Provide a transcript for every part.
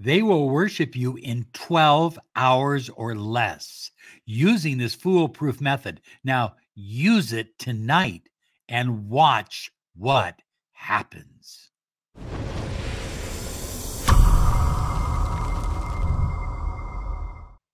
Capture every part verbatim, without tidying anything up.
They will worship you in twelve hours or less using this foolproof method. Now, use it tonight and watch what happens.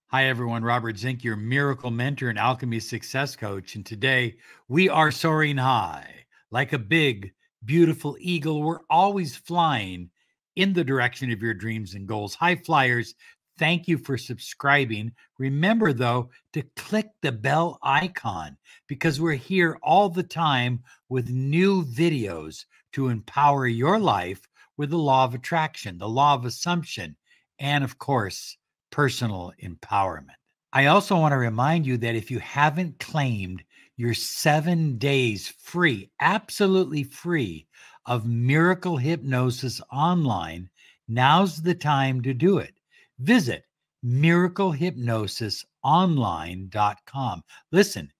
Hi, everyone. Robert Zink, your miracle mentor and alchemy success coach. And today we are soaring high like a big, beautiful eagle. We're always flying in the direction of your dreams and goals. High flyers, thank you for subscribing. Remember, though, to click the bell icon because we're here all the time with new videos to empower your life with the law of attraction, the law of assumption, and of course, personal empowerment. I also want to remind you that if you haven't claimed your seven days free, absolutely free of Miracle Hypnosis Online, now's the time to do it. Visit miracle hypnosis online dot com. Listen,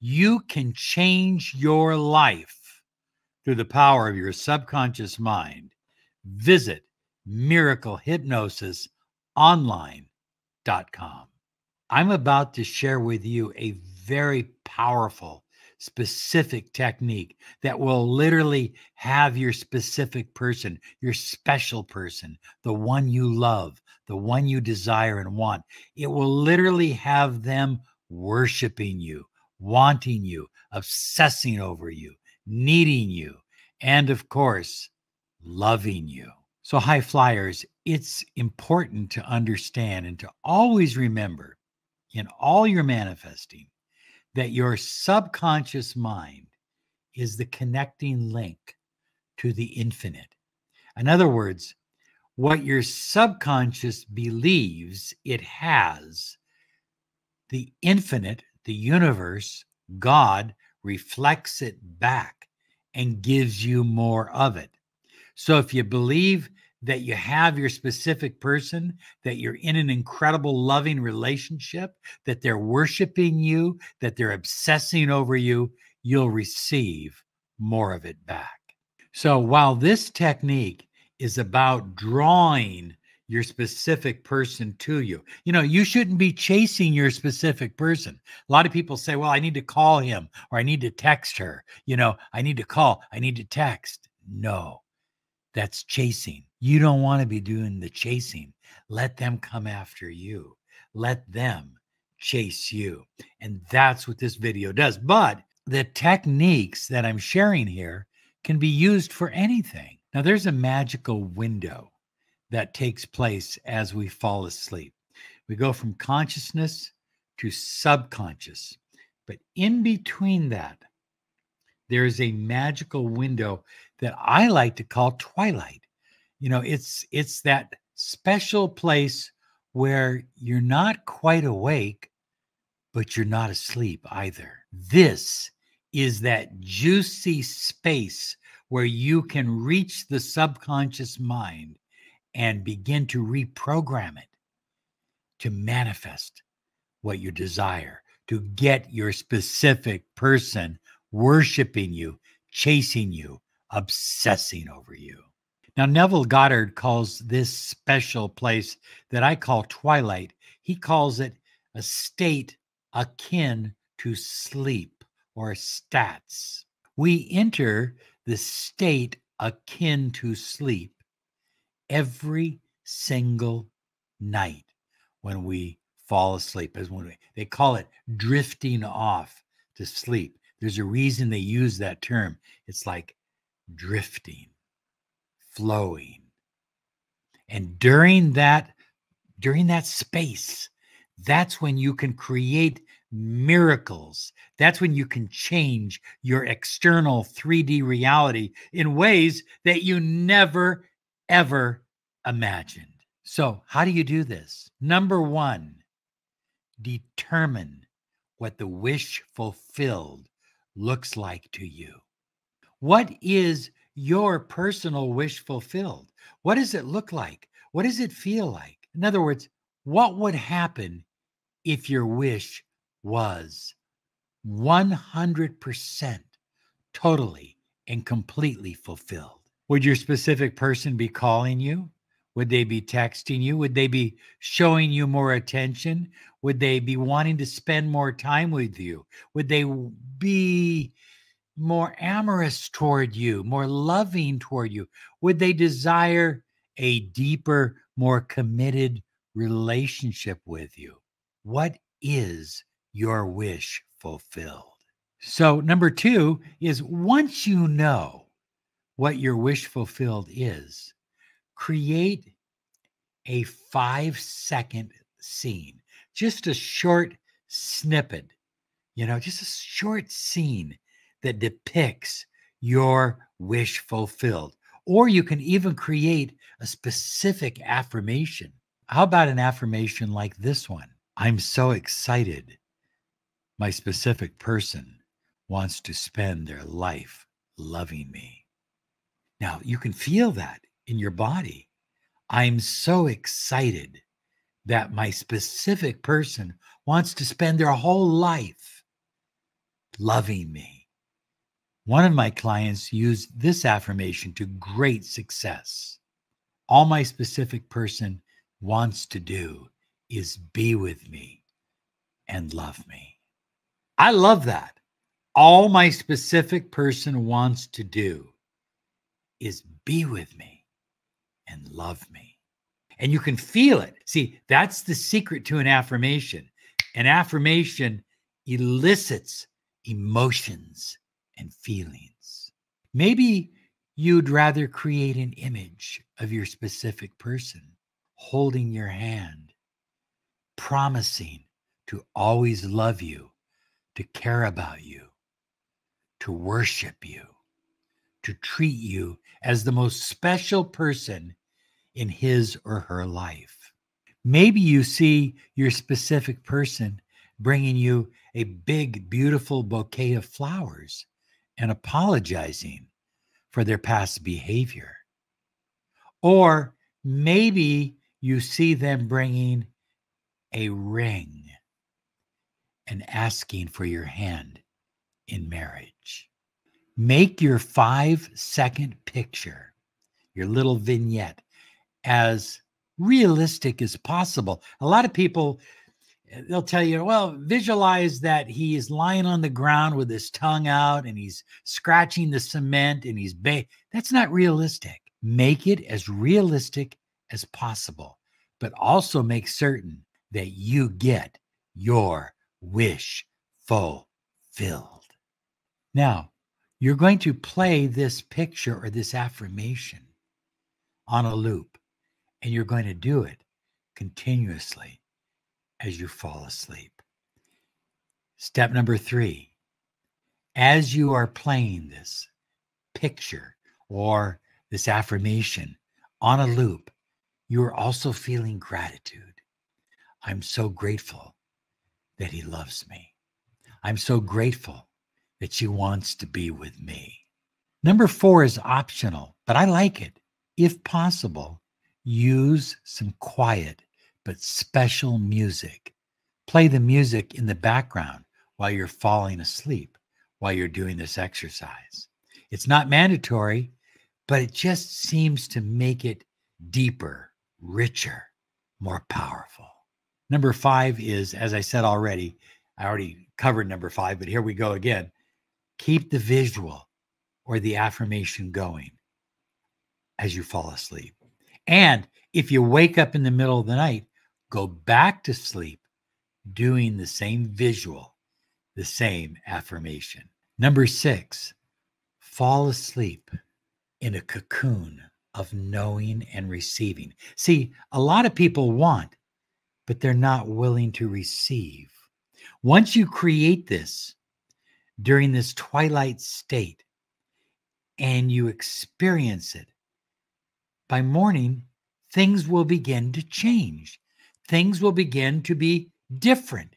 you can change your life through the power of your subconscious mind. Visit miracle hypnosis online dot com. I'm about to share with you a very powerful, specific technique that will literally have your specific person, your special person, the one you love, the one you desire and want. It will literally have them worshiping you, wanting you, obsessing over you, needing you, and of course, loving you. So high flyers, it's important to understand and to always remember in all your manifesting that your subconscious mind is the connecting link to the infinite. In other words, what your subconscious believes it has, the infinite, the universe, God reflects it back and gives you more of it. So if you believe that you have your specific person, that you're in an incredible loving relationship, that they're worshiping you, that they're obsessing over you, you'll receive more of it back. So while this technique is about drawing your specific person to you, you know, you shouldn't be chasing your specific person. A lot of people say, well, I need to call him or I need to text her. You know, I need to call, I need to text. No. That's chasing. You don't want to be doing the chasing. Let them come after you. Let them chase you. And that's what this video does. But the techniques that I'm sharing here can be used for anything. Now, there's a magical window that takes place as we fall asleep. We go from consciousness to subconscious. But in between that, there is a magical window that I like to call twilight. You know, it's it's that special place where you're not quite awake, but you're not asleep either. This is that juicy space where you can reach the subconscious mind and begin to reprogram it to manifest what you desire, to get your specific person worshiping you, chasing you, obsessing over you. Now, Neville Goddard calls this special place that I call twilight, he calls it a state akin to sleep or stats. We enter the state akin to sleep every single night when we fall asleep. As when we, they call it drifting off to sleep. There's a reason they use that term. It's like drifting, flowing. And during that, during that space, that's when you can create miracles. That's when you can change your external three D reality in ways that you never, ever imagined. So how do you do this? Number one, determine what the wish fulfilled looks like to you. What is your personal wish fulfilled? What does it look like? What does it feel like? In other words, what would happen if your wish was one hundred percent totally and completely fulfilled? Would your specific person be calling you? Would they be texting you? Would they be showing you more attention? Would they be wanting to spend more time with you? Would they be more amorous toward you, more loving toward you? Would they desire a deeper, more committed relationship with you? What is your wish fulfilled? So number two is, once you know what your wish fulfilled is, create a five-second scene, just a short snippet, you know, just a short scene that depicts your wish fulfilled. Or you can even create a specific affirmation. How about an affirmation like this one? I'm so excited. My specific person wants to spend their life loving me. Now, you can feel that in your body. I'm so excited that my specific person wants to spend their whole life loving me. One of my clients used this affirmation to great success. All my specific person wants to do is be with me and love me. I love that. All my specific person wants to do is be with me and love me. And you can feel it. See, that's the secret to an affirmation. An affirmation elicits emotions and feelings. Maybe you'd rather create an image of your specific person holding your hand, promising to always love you, to care about you, to worship you, to treat you as the most special person in his or her life. Maybe you see your specific person bringing you a big, beautiful bouquet of flowers and apologizing for their past behavior. Or maybe you see them bringing a ring and asking for your hand in marriage. Make your five-second picture, your little vignette, as realistic as possible. A lot of people, they'll tell you, well, visualize that he is lying on the ground with his tongue out and he's scratching the cement and he's ba-. That's not realistic. Make it as realistic as possible, but also make certain that you get your wish fulfilled. Now, you're going to play this picture or this affirmation on a loop, and you're going to do it continuously as you fall asleep. Step number three, as you are playing this picture or this affirmation on a loop, you are also feeling gratitude. I'm so grateful that he loves me. I'm so grateful that she wants to be with me. Number four is optional, but I like it. If possible, use some quiet but special music. Play the music in the background while you're falling asleep, while you're doing this exercise. It's not mandatory, but it just seems to make it deeper, richer, more powerful. Number five is, as I said already, I already covered number five, but here we go again. Keep the visual or the affirmation going as you fall asleep. And if you wake up in the middle of the night, go back to sleep doing the same visual, the same affirmation. Number six, fall asleep in a cocoon of knowing and receiving. See, a lot of people want, but they're not willing to receive. Once you create this during this twilight state and you experience it, by morning, things will begin to change. Things will begin to be different.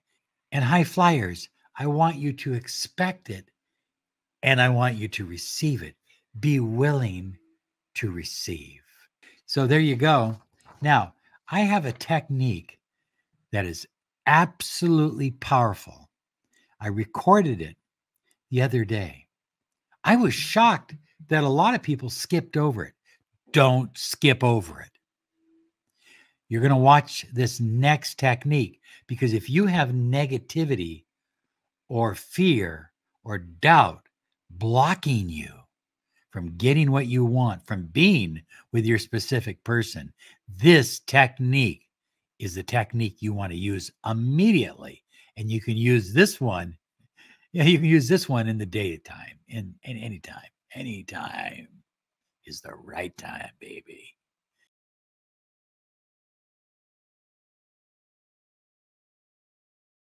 And high flyers, I want you to expect it and I want you to receive it. Be willing to receive. So there you go. Now, I have a technique that is absolutely powerful. I recorded it the other day. I was shocked that a lot of people skipped over it. Don't skip over it. You're going to watch this next technique, because if you have negativity or fear or doubt blocking you from getting what you want, from being with your specific person, this technique is the technique you want to use immediately. And you can use this one. Yeah, you can use this one in the daytime, in, in any time. Any time is the right time, baby.